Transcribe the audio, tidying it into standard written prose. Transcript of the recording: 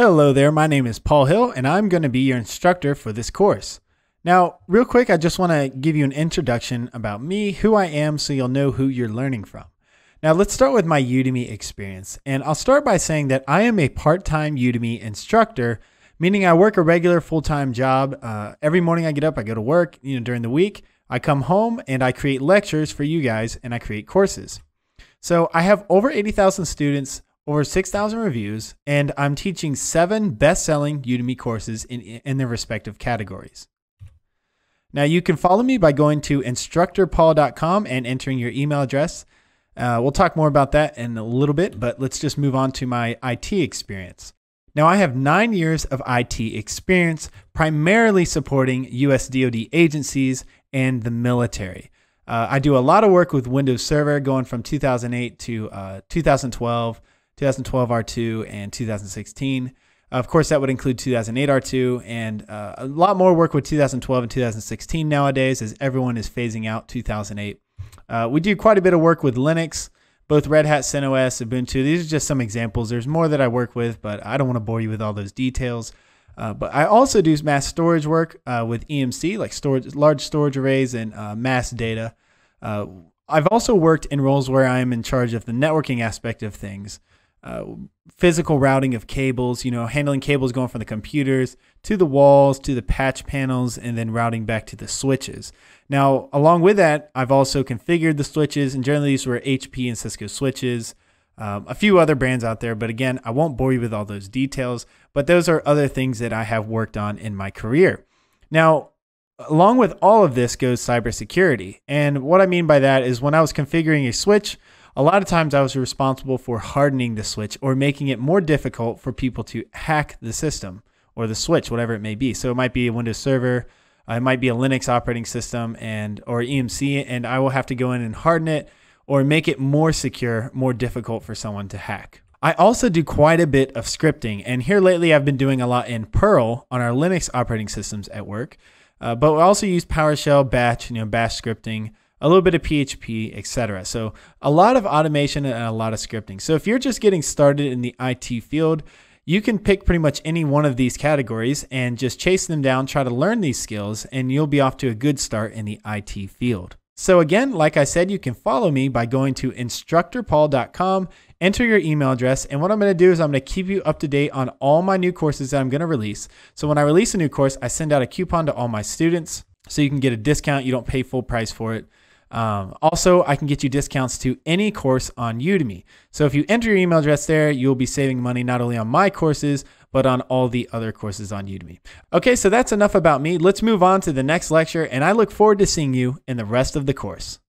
Hello there, my name is Paul Hill, and I'm going to be your instructor for this course. Now, real quick, I just want to give you an introduction about me, who I am, so you'll know who you're learning from. Now, let's start with my Udemy experience, and I'll start by saying that I am a part-time Udemy instructor, meaning I work a regular full-time job. Every morning I get up, I go to work, during the week, I come home, and I create lectures for you guys, and I create courses. So I have over 80,000 students, over 6,000 reviews, and I'm teaching 7 best-selling Udemy courses in their respective categories. Now you can follow me by going to instructorpaul.com and entering your email address. We'll talk more about that in a little bit, but let's just move on to my IT experience. Now I have 9 years of IT experience, primarily supporting US DoD agencies and the military. I do a lot of work with Windows Server, going from 2008 to 2012. 2012 R2 and 2016. Of course, that would include 2008 R2 and a lot more work with 2012 and 2016 nowadays, as everyone is phasing out 2008. We do quite a bit of work with Linux, both Red Hat, CentOS, Ubuntu. These are just some examples. There's more that I work with, but I don't want to bore you with all those details. But I also do mass storage work with EMC, like large storage arrays and mass data. I've also worked in roles where I am in charge of the networking aspect of things. Physical routing of cables, handling cables going from the computers to the walls, to the patch panels, and then routing back to the switches. Now, along with that, I've also configured the switches, and generally these were HP and Cisco switches, a few other brands out there, but again, I won't bore you with all those details, but those are other things that I have worked on in my career. Now, along with all of this goes cybersecurity. And what I mean by that is when I was configuring a switch, a lot of times I was responsible for hardening the switch or making it more difficult for people to hack the system or the switch, whatever it may be. So it might be a Windows Server, it might be a Linux operating system or EMC, and I will have to go in and harden it or make it more secure, more difficult for someone to hack. I also do quite a bit of scripting, and here lately I've been doing a lot in Perl on our Linux operating systems at work, but we also use PowerShell, Batch, Bash scripting, a little bit of PHP, etc. So a lot of automation and a lot of scripting. So if you're just getting started in the IT field, you can pick pretty much any one of these categories and just chase them down, try to learn these skills, and you'll be off to a good start in the IT field. So again, like I said, you can follow me by going to instructorpaul.com, enter your email address, and what I'm going to do is I'm going to keep you up to date on all my new courses that I'm going to release. So when I release a new course, I send out a coupon to all my students so you can get a discount. You don't pay full price for it. Also, I can get you discounts to any course on Udemy. So if you enter your email address there, you'll be saving money not only on my courses, but on all the other courses on Udemy. Okay, so that's enough about me. Let's move on to the next lecture, and I look forward to seeing you in the rest of the course.